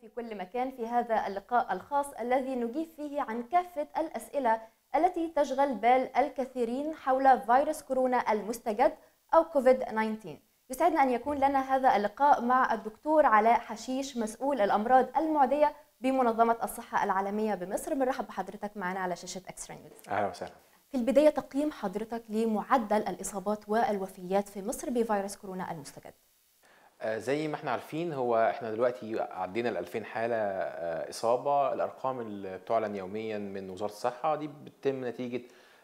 في كل مكان في هذا اللقاء الخاص الذي نجيب فيه عن كافة الأسئلة التي تشغل بال الكثيرين حول فيروس كورونا المستجد أو كوفيد 19. يسعدنا أن يكون لنا هذا اللقاء مع الدكتور علاء حشيش، مسؤول الأمراض المعدية بمنظمة الصحة العالمية بمصر. بنرحب بحضرتك معنا على شاشة اكسترا نيوز. أهلا وسهلا. في البداية، تقييم حضرتك لمعدل الإصابات والوفيات في مصر بفيروس كورونا المستجد. زي ما احنا عارفين، هو احنا دلوقتي عدينا ال 2000 حالة إصابة. الأرقام اللي بتعلن يوميا من وزارة الصحة دي بتتم نتيجة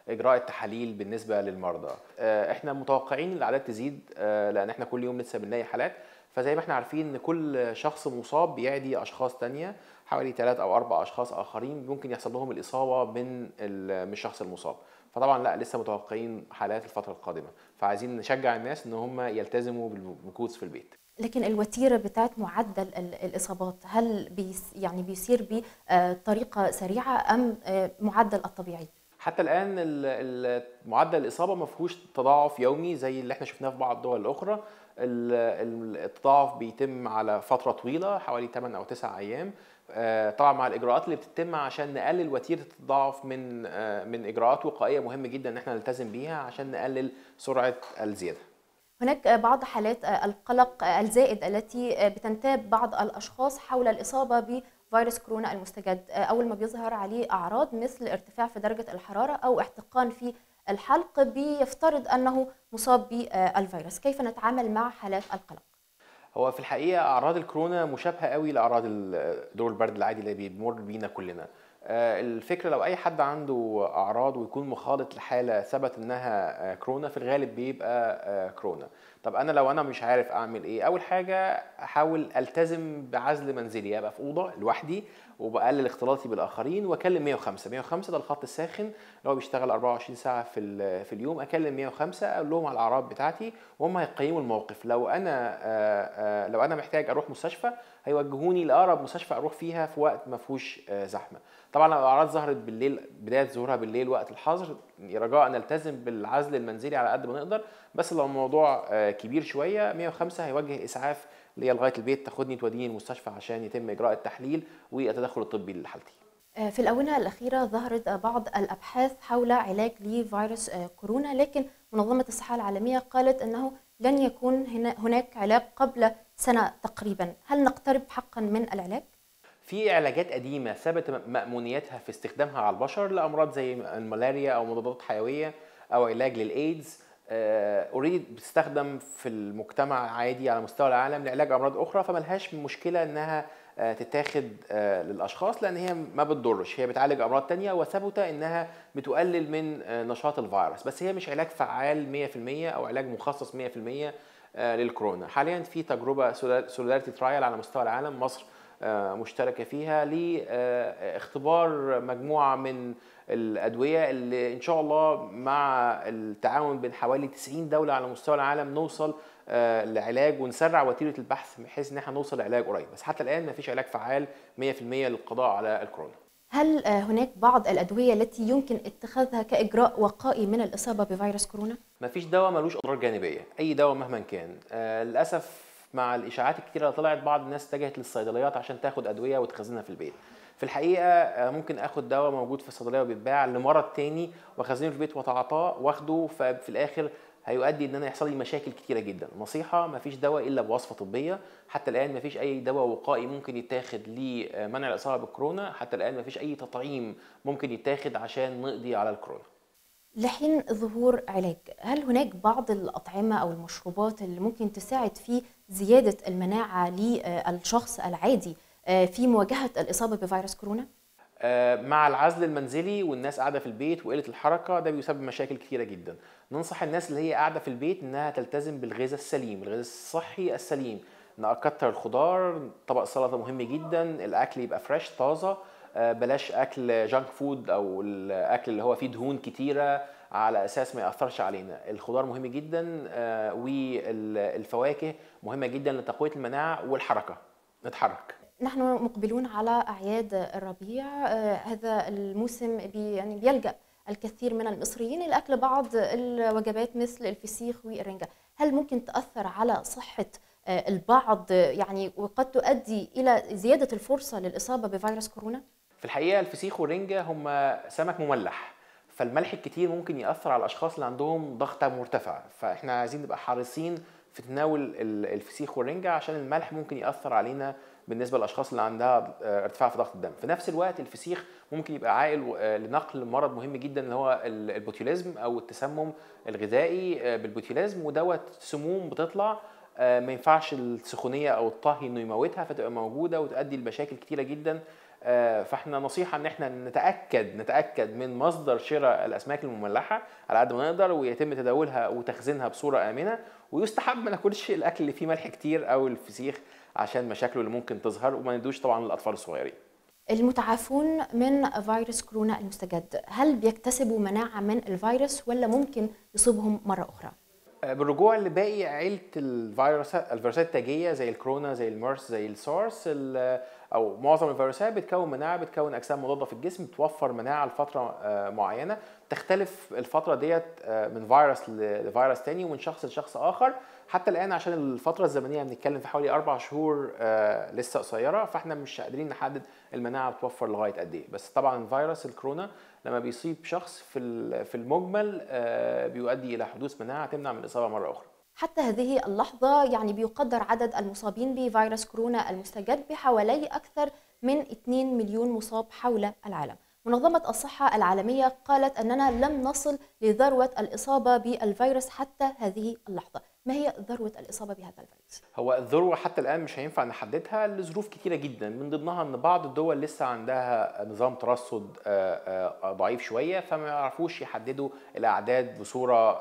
إجراء التحاليل بالنسبة للمرضى. احنا متوقعين الأعداد تزيد لأن احنا كل يوم لسه بنلاقي حالات. فزي ما احنا عارفين إن كل شخص مصاب بيعدي أشخاص تانية، حوالي 3 أو 4 أشخاص آخرين ممكن يحصل لهم الإصابة من الشخص المصاب. فطبعا لا، لسه متوقعين حالات الفترة القادمة، فعايزين نشجع الناس إن هم يلتزموا بالمكوث في البيت. لكن الوتيرة بتاعت معدل الإصابات، هل بيسير بطريقة سريعة أم معدل الطبيعي؟ حتى الآن معدل الإصابة ما فيهوش تضاعف يومي زي اللي احنا شفناه في بعض الدول الأخرى. التضاعف بيتم على فترة طويلة، حوالي 8 أو 9 أيام، طبعا مع الإجراءات اللي بتتم عشان نقلل وتيرة التضاعف من إجراءات وقائية مهمة جدا إن احنا نلتزم بيها عشان نقلل سرعة الزيادة. هناك بعض حالات القلق الزائد التي بتنتاب بعض الأشخاص حول الإصابة بفيروس كورونا المستجد، أول ما بيظهر عليه أعراض مثل ارتفاع في درجة الحرارة أو احتقان في الحلق بيفترض أنه مصاب بالفيروس. كيف نتعامل مع حالات القلق؟ هو في الحقيقة أعراض الكورونا مشابهة قوي لأعراض دور البرد العادي اللي بيمر بينا كلنا. الفكرة لو أي حد عنده أعراض ويكون مخالط لحالة ثبت إنها كورونا، في الغالب بيبقى كورونا. طب لو أنا مش عارف أعمل إيه، أول حاجة أحاول ألتزم بعزل منزلي، أبقى في أوضة لوحدي وبقلل اختلاطي بالآخرين، وأكلم 105. 105 ده الخط الساخن اللي هو بيشتغل 24 ساعة في اليوم. أكلم 105، أقول لهم على الأعراض بتاعتي وهم هيقيموا الموقف. لو أنا محتاج أروح مستشفى هيوجهوني لأقرب مستشفى أروح فيها في وقت ما فيهوش زحمة. طبعا لو الأعراض ظهرت بالليل، بداية ظهورها بالليل وقت الحظر، رجاء نلتزم بالعزل المنزلي على قد ما نقدر. بس لو الموضوع كبير شوية، 105 هيوجه إسعاف ليا لغاية البيت، تاخدني توديني المستشفى عشان يتم إجراء التحليل والتدخل الطبي لحالتي. في الآونة الأخيرة ظهرت بعض الأبحاث حول علاج لفيروس كورونا، لكن منظمة الصحة العالمية قالت أنه لن يكون هناك علاج قبل سنة تقريبا. هل نقترب حقا من العلاج؟ في علاجات قديمة ثبت مأمونيتها في استخدامها على البشر لأمراض زي الملاريا أو مضادات حيوية أو علاج للإيدز. أوريدي بتستخدم في المجتمع عادي على مستوى العالم لعلاج أمراض أخرى، فملهاش مشكلة إنها تتاخد للأشخاص لأن هي ما بتضرش، هي بتعالج أمراض تانية وثبت إنها بتقلل من نشاط الفيروس. بس هي مش علاج فعال 100% أو علاج مخصص 100% للكورونا. حاليا في تجربة سولارتي ترايل على مستوى العالم، مصر مشتركة فيها، لاختبار مجموعة من الأدوية اللي إن شاء الله مع التعاون بين حوالي 90 دولة على مستوى العالم نوصل لعلاج ونسرع وتيرة البحث بحيث إن احنا نوصل لعلاج قريب. بس حتى الآن مفيش علاج فعال 100% للقضاء على الكورونا. هل هناك بعض الأدوية التي يمكن اتخاذها كإجراء وقائي من الإصابة بفيروس كورونا؟ مفيش دواء ملوش أضرار جانبية، أي دواء مهما كان. للأسف مع الاشاعات الكتيره اللي طلعت، بعض الناس اتجهت للصيدليات عشان تاخد ادويه وتخزنها في البيت. في الحقيقه ممكن اخد دواء موجود في الصيدليه وبيتباع لمرض تاني واخزنه في البيت واتعاطاه واخده، ففي الاخر هيؤدي ان انا يحصل لي مشاكل كتيره جدا. نصيحه، مفيش دواء الا بوصفه طبيه. حتى الان مفيش اي دواء وقائي ممكن يتاخد لمنع الاصابه بالكورونا. حتى الان مفيش اي تطعيم ممكن يتاخد عشان نقضي على الكورونا. لحين ظهور علاج، هل هناك بعض الأطعمة أو المشروبات اللي ممكن تساعد في زيادة المناعة للشخص العادي في مواجهة الإصابة بفيروس كورونا؟ مع العزل المنزلي والناس قاعدة في البيت وقلة الحركة، ده بيسبب مشاكل كتيرة جدا. ننصح الناس اللي هي قاعدة في البيت إنها تلتزم بالغذاء السليم، الغذاء الصحي السليم، إن أكتر الخضار، طبق السلطة مهم جدا، الأكل يبقى فريش طازة، بلاش اكل جانك فود او الاكل اللي هو فيه دهون كتيره على اساس ما ياثرش علينا. الخضار مهم جدا، والفواكه مهمه جدا لتقويه المناعه، والحركه، نتحرك. نحن مقبلون على اعياد الربيع، هذا الموسم بيلجأ الكثير من المصريين لاكل بعض الوجبات مثل الفسيخ والرنجه. هل ممكن تاثر على صحه البعض يعني، وقد تؤدي إلى زيادة الفرصة للإصابة بفيروس كورونا؟ في الحقيقة الفسيخ والرنجة هم سمك مملح، فالملح الكتير ممكن يأثر على الأشخاص اللي عندهم ضغط مرتفع، فإحنا عايزين نبقى حريصين في تناول الفسيخ والرنجة عشان الملح ممكن يأثر علينا بالنسبة للأشخاص اللي عندها ارتفاع في ضغط الدم. في نفس الوقت الفسيخ ممكن يبقى عائل لنقل مرض مهم جدا اللي هو البوتيوليزم أو التسمم الغذائي بالبوتيوليزم، ودوت سموم بتطلع ما ينفعش السخونية أو الطهي إنه يموتها، فتبقى موجودة وتؤدي لمشاكل كتيرة جدا. فاحنا نصيحة إن احنا نتأكد من مصدر شراء الأسماك المملحة على قد ما نقدر، ويتم تداولها وتخزينها بصورة آمنة، ويستحب ما ناكلش الأكل اللي فيه ملح كتير أو الفسيخ عشان مشاكله اللي ممكن تظهر، وما ندوش طبعا للأطفال الصغيرين. المتعافون من فيروس كورونا المستجد، هل بيكتسبوا مناعة من الفيروس ولا ممكن يصيبهم مرة أخرى؟ بالرجوع لباقي عيلة الفيروسات التاجية زي الكورونا زي الميرس زي السورس، أو معظم الفيروسات بتكون مناعة، بتكون أجسام مضادة في الجسم بتوفر مناعة لفترة معينة، تختلف الفترة ديت من فيروس لفيروس تاني ومن شخص لشخص آخر. حتى الآن عشان الفترة الزمنية بنتكلم في حوالي 4 شهور لسه قصيرة، فاحنا مش قادرين نحدد المناعة بتوفر لغاية قد إيه، بس طبعا فيروس الكورونا لما بيصيب شخص في المجمل بيؤدي إلى حدوث مناعة تمنع من الإصابة مرة أخرى. حتى هذه اللحظة يعني بيقدر عدد المصابين بفيروس كورونا المستجد بحوالي أكثر من 2 مليون مصاب حول العالم. منظمة الصحة العالمية قالت أننا لم نصل لذروة الإصابة بالفيروس حتى هذه اللحظة، ما هي ذروة الإصابة بهذا الفيروس؟ هو الذروة حتى الآن مش هينفع نحددها لظروف كتيرة جدا، من ضمنها أن بعض الدول لسه عندها نظام ترصد ضعيف شوية، فما يعرفوش يحددوا الأعداد بصورة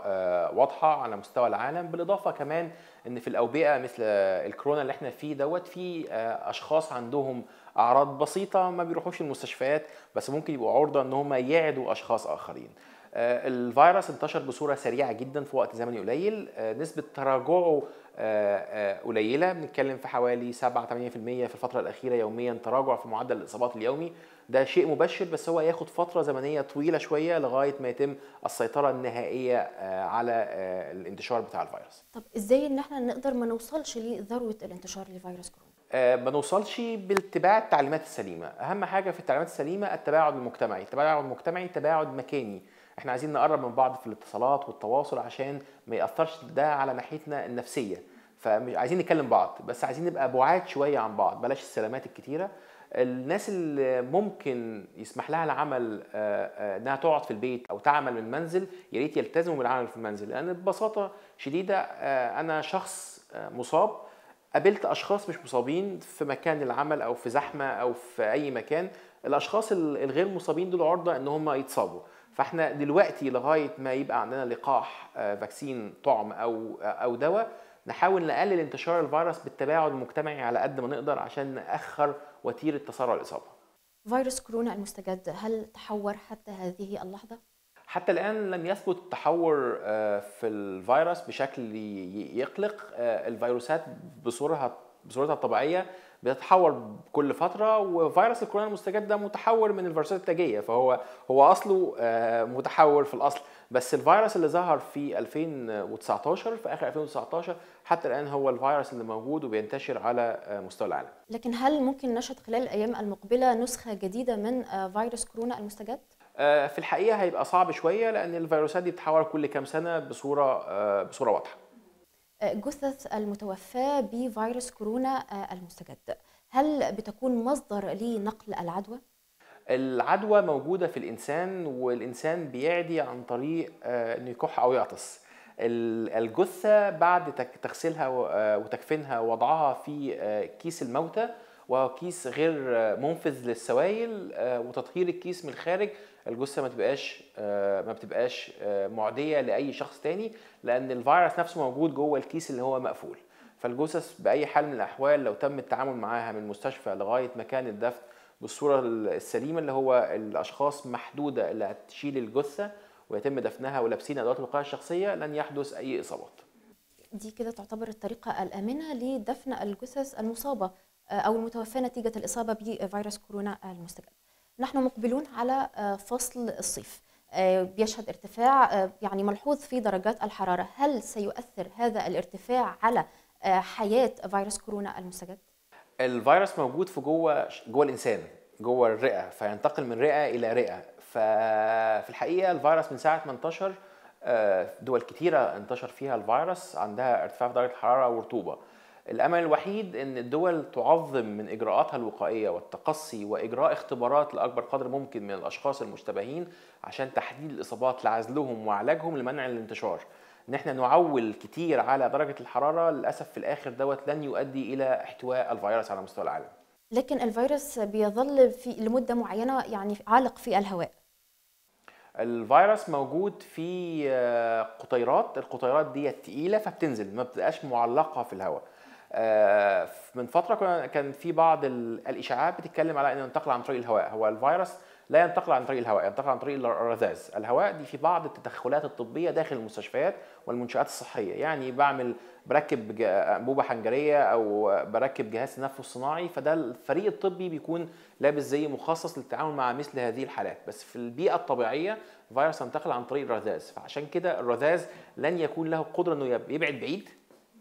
واضحة على مستوى العالم. بالإضافة كمان أن في الأوبئة مثل الكورونا اللي احنا فيه دوت، في أشخاص عندهم أعراض بسيطة ما بيروحوش المستشفيات، بس ممكن يبقوا عرضة أن هم يعدوا أشخاص آخرين. الفيروس انتشر بصورة سريعة جدا في وقت زمني قليل، نسبة تراجعه قليلة، بنتكلم في حوالي 7-8% في الفترة الأخيرة يوميا تراجع في معدل الإصابات اليومي. ده شيء مبشر، بس هو ياخد فترة زمنية طويلة شوية لغاية ما يتم السيطرة النهائية على الانتشار بتاع الفيروس. طب إزاي إن احنا نقدر ما نوصلش لذروة الانتشار لفيروس كورونا؟ ما نوصلش باتباع التعليمات السليمة، أهم حاجة في التعليمات السليمة التباعد المجتمعي، التباعد المجتمعي تباعد مكاني، احنا عايزين نقرب من بعض في الاتصالات والتواصل عشان ما يأثرش ده على ناحيتنا النفسية، فعايزين نتكلم بعض بس عايزين نبقى بعاد شوية عن بعض، بلاش السلامات الكتيرة. الناس اللي ممكن يسمح لها العمل انها تقعد في البيت او تعمل من المنزل يا ريت يلتزموا بالعمل في المنزل، لان ببساطة شديدة انا شخص مصاب قابلت اشخاص مش مصابين في مكان العمل او في زحمة او في اي مكان، الاشخاص الغير مصابين دول عرضة ان هم يتصابوا. فاحنا دلوقتي لغايه ما يبقى عندنا لقاح فاكسين طعم او دواء نحاول نقلل انتشار الفيروس بالتباعد المجتمعي على قد ما نقدر عشان نأخر وتيره تسارع الاصابه. فيروس كورونا المستجد هل تحور حتى هذه اللحظه؟ حتى الان لم يثبت تحور في الفيروس بشكل يقلق، الفيروسات بصورتها الطبيعيه بيتحور بكل فتره، وفيروس الكورونا المستجد ده متحور من الفيروسات التاجيه، فهو اصله متحور في الاصل، بس الفيروس اللي ظهر في 2019 في اخر 2019 حتى الان هو الفيروس اللي موجود وبينتشر على مستوى العالم. لكن هل ممكن نشهد خلال الايام المقبله نسخه جديده من فيروس كورونا المستجد؟ في الحقيقه هيبقى صعب شويه، لان الفيروسات دي بتتحور كل كام سنه بصوره واضحه. جثث المتوفاة بفيروس كورونا المستجد هل بتكون مصدر لنقل العدوى؟ العدوى موجودة في الإنسان، والإنسان بيعدي عن طريق إنه يكح أو يعطس. الجثة بعد تغسيلها وتكفينها ووضعها في كيس الموتى وكيس غير منفذ للسوائل وتطهير الكيس من الخارج، الجثه ما بتبقاش معديه لاي شخص تاني، لان الفيروس نفسه موجود جوه الكيس اللي هو مقفول. فالجثث باي حال من الاحوال لو تم التعامل معاها من المستشفى لغايه مكان الدفن بالصوره السليمه اللي هو الاشخاص محدوده اللي هتشيل الجثه ويتم دفنها ولابسين ادوات الوقايه الشخصيه لن يحدث اي اصابات. دي كده تعتبر الطريقه الامنه لدفن الجثث المصابه او المتوفاه نتيجه الاصابه بفيروس كورونا المستجد. نحن مقبلون على فصل الصيف، بيشهد ارتفاع يعني ملحوظ في درجات الحرارة، هل سيؤثر هذا الارتفاع على حياة فيروس كورونا المستجد؟ الفيروس موجود في جوه الإنسان، جوه الرئة، فينتقل من رئة إلى رئة. ففي الحقيقة الفيروس من ساعة ما انتشر دول كتيرة انتشر فيها الفيروس عندها ارتفاع في درجة الحرارة والرطوبة. الأمل الوحيد إن الدول تعظم من إجراءاتها الوقائية والتقصي وإجراء اختبارات لأكبر قدر ممكن من الأشخاص المشتبهين عشان تحديد الإصابات لعزلهم وعلاجهم لمنع الانتشار. إن احنا نعول كتير على درجة الحرارة للأسف في الآخر دوت لن يؤدي إلى احتواء الفيروس على مستوى العالم. لكن الفيروس بيظل لمدة معينة يعني عالق في الهواء. الفيروس موجود في قطيرات، القطيرات دي تقيلة فبتنزل ما بتبقاش معلقة في الهواء. من فترة كان في بعض الإشاعات بتتكلم على إنه ينتقل عن طريق الهواء. هو الفيروس لا ينتقل عن طريق الهواء، ينتقل عن طريق الرذاذ. الهواء دي في بعض التدخلات الطبية داخل المستشفيات والمنشآت الصحية، يعني بركب أنبوبة حنجرية أو بركب جهاز تنفس صناعي، فده الفريق الطبي بيكون لابس زي مخصص للتعامل مع مثل هذه الحالات. بس في البيئة الطبيعية الفيروس ينتقل عن طريق الرذاذ، فعشان كده الرذاذ لن يكون له قدرة إنه يبعد بعيد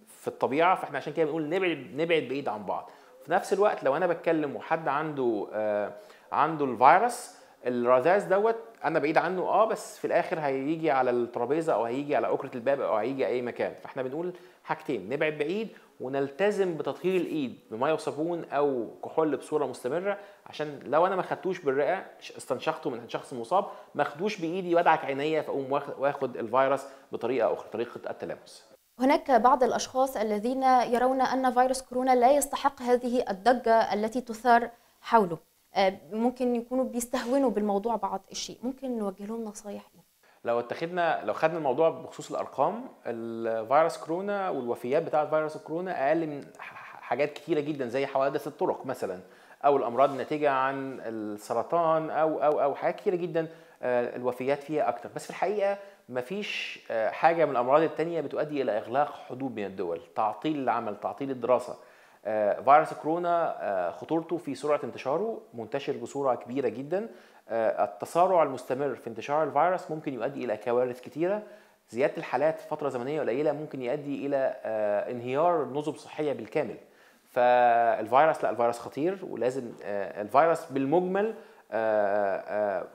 في الطبيعة، فاحنا عشان كده بنقول نبعد بعيد عن بعض. في نفس الوقت لو انا بتكلم وحد عنده الفيروس، الرذاذ دوت انا بعيد عنه بس في الاخر هيجي على الترابيزه او هيجي على اكره الباب او هيجي اي مكان. فاحنا بنقول حاجتين، نبعد بعيد ونلتزم بتطهير الايد بميه وصابون او كحول بصوره مستمره، عشان لو انا ما خدتوش بالرئه استنشقته من شخص مصاب ما اخدوش بايدي وادعك عينيا فاقوم واخد الفيروس بطريقه اخرى، طريقه التلامس. هناك بعض الأشخاص الذين يرون أن فيروس كورونا لا يستحق هذه الضجة التي تثار حوله، ممكن يكونوا بيستهونوا بالموضوع بعض الشيء، ممكن نوجه لهم نصايح إيه؟ لو خدنا الموضوع بخصوص الأرقام، الفيروس كورونا والوفيات بتاعة فيروس كورونا أقل من حاجات كتيرة جدا زي حوادث الطرق مثلا، أو الأمراض الناتجة عن السرطان أو حاجات كتيرة جدا الوفيات فيها أكتر. بس في الحقيقة مفيش حاجة من الأمراض التانية بتؤدي إلى إغلاق حدود من الدول، تعطيل العمل، تعطيل الدراسة. فيروس كورونا خطورته في سرعة انتشاره، منتشر بسرعة كبيرة جدا. التسارع المستمر في انتشار الفيروس ممكن يؤدي إلى كوارث كتيرة. زيادة الحالات في فترة زمنية قليلة ممكن يؤدي إلى انهيار نظم صحية بالكامل. فالفيروس لا، الفيروس خطير، ولازم الفيروس بالمجمل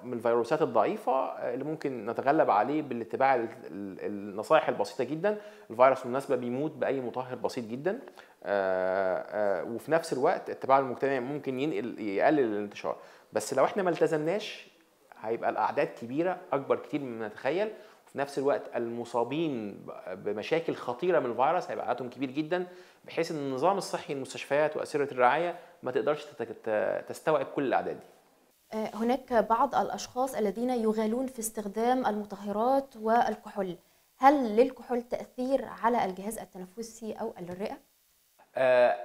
من الفيروسات الضعيفة اللي ممكن نتغلب عليه بالاتباع النصائح البسيطة جدا. الفيروس بالمناسبة بيموت بأي مطهر بسيط جدا، وفي نفس الوقت التباعد المجتمعي ممكن يقلل الانتشار. بس لو احنا ما التزمناش هيبقى الأعداد كبيرة أكبر كتير مما نتخيل، وفي نفس الوقت المصابين بمشاكل خطيرة من الفيروس هيبقى عددهم كبير جدا، بحيث أن النظام الصحي المستشفيات وأسرة الرعاية ما تقدرش تستوعب كل الأعداد دي. هناك بعض الأشخاص الذين يغالون في استخدام المطهرات والكحول، هل للكحول تأثير على الجهاز التنفسي أو الرئة؟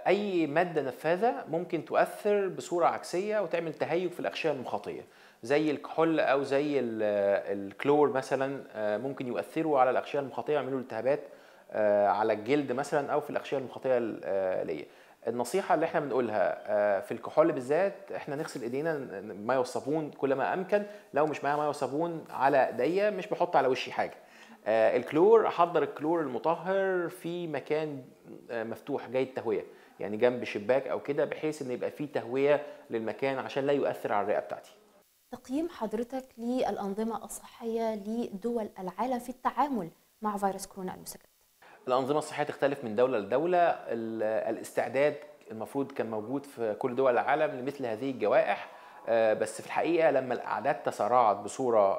أي مادة نفاذة ممكن تؤثر بصورة عكسية وتعمل تهيج في الأغشية المخاطية، زي الكحول أو زي الكلور مثلا، ممكن يؤثروا على الأغشية المخاطية ويعملوا التهابات على الجلد مثلا أو في الأغشية المخاطية ليه. النصيحة اللي احنا بنقولها في الكحول بالذات، احنا نغسل ايدينا بميه وصابون كل ما امكن، لو مش معايا ميه وصابون على ايديا مش بحط على وشي حاجة. الكلور احضر الكلور المطهر في مكان مفتوح جاي التهوية، يعني جنب شباك او كده، بحيث ان يبقى فيه تهوية للمكان عشان لا يؤثر على الرئة بتاعتي. تقييم حضرتك للأنظمة الصحية لدول العالم في التعامل مع فيروس كورونا المستجد. الأنظمة الصحية تختلف من دولة لدولة، الاستعداد المفروض كان موجود في كل دول العالم لمثل هذه الجوائح، بس في الحقيقة لما الأعداد تسارعت بصورة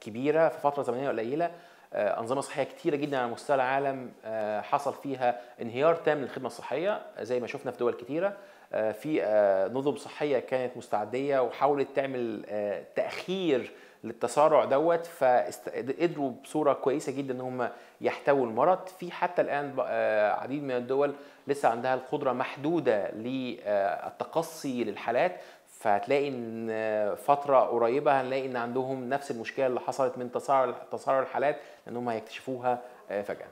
كبيرة في فترة زمنية قليلة، أنظمة صحية كتيرة جدا على مستوى العالم حصل فيها انهيار تام للخدمة الصحية زي ما شفنا في دول كتيرة. في نظم صحية كانت مستعدية وحاولت تعمل تأخير للتسارع دوت، فقدروا بصوره كويسه جدا ان هم يحتووا المرض. في حتى الان عديد من الدول لسه عندها القدره محدوده للتقصي للحالات، فهتلاقي ان فتره قريبه هنلاقي ان عندهم نفس المشكله اللي حصلت من تسارع الحالات، لان هم هيكتشفوها فجاه.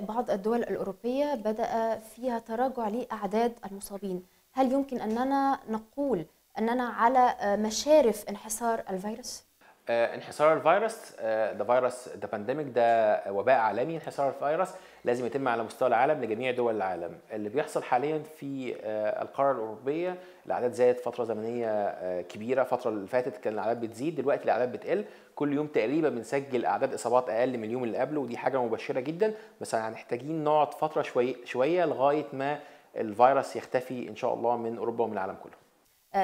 بعض الدول الاوروبيه بدا فيها تراجع لاعداد المصابين، هل يمكن اننا نقول اننا على مشارف انحسار الفيروس؟ انحسار الفيروس، ده فيروس، ده بانديميك، ده وباء عالمي. انحسار الفيروس لازم يتم على مستوى العالم لجميع دول العالم. اللي بيحصل حاليا في القاره الاوروبيه الاعداد زادت فتره زمنيه كبيره، الفتره اللي فاتت كان الاعداد بتزيد، دلوقتي الاعداد بتقل، كل يوم تقريبا بنسجل اعداد اصابات اقل من اليوم اللي قبله، ودي حاجه مبشره جدا، بس هنحتاجين نقعد فتره شويه لغايه ما الفيروس يختفي ان شاء الله من اوروبا ومن العالم كله.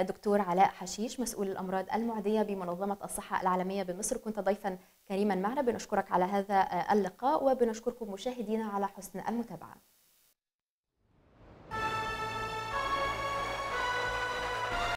دكتور علاء حشيش، مسؤول الأمراض المعدية بمنظمة الصحة العالمية بمصر، كنت ضيفا كريما معنا، بنشكرك على هذا اللقاء وبنشكركم مشاهدينا على حسن المتابعة.